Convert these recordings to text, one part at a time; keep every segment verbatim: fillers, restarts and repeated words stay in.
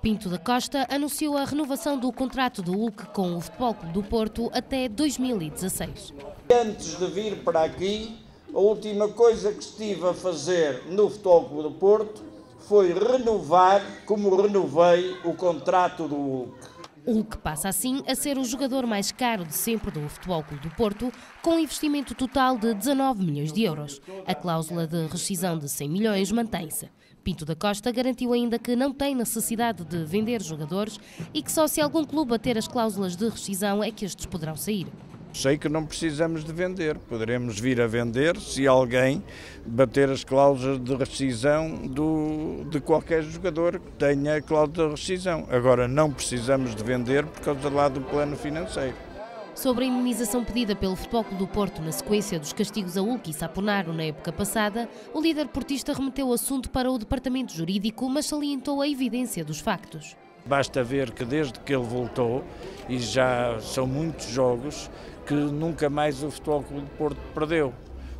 Pinto da Costa anunciou a renovação do contrato do Hulk com o Futebol Clube do Porto até dois mil e dezasseis. Antes de vir para aqui, a última coisa que estive a fazer no Futebol Clube do Porto foi renovar, como renovei, o contrato do Hulk. O Hulk passa assim a ser o jogador mais caro de sempre do Futebol Clube do Porto, com um investimento total de dezanove milhões de euros. A cláusula de rescisão de cem milhões mantém-se. Pinto da Costa garantiu ainda que não tem necessidade de vender jogadores e que só se algum clube bater as cláusulas de rescisão é que estes poderão sair. Sei que não precisamos de vender, poderemos vir a vender se alguém bater as cláusulas de rescisão do, de qualquer jogador que tenha cláusula de rescisão. Agora não precisamos de vender por causa lá do plano financeiro. Sobre a indemnização pedida pelo Futebol Clube do Porto na sequência dos castigos a Uki e Saponaro na época passada, o líder portista remeteu o assunto para o departamento jurídico, mas salientou a evidência dos factos. Basta ver que desde que ele voltou, e já são muitos jogos, que nunca mais o Futebol Clube do Porto perdeu.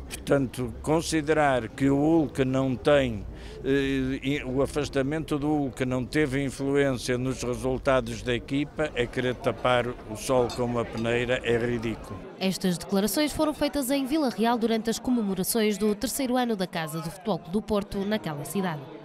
Portanto, considerar que o Hulk não tem, eh, o afastamento do Hulk não teve influência nos resultados da equipa, é querer tapar o sol com uma peneira, é ridículo. Estas declarações foram feitas em Vila Real durante as comemorações do terceiro ano da Casa do Futebol Clube do Porto naquela cidade.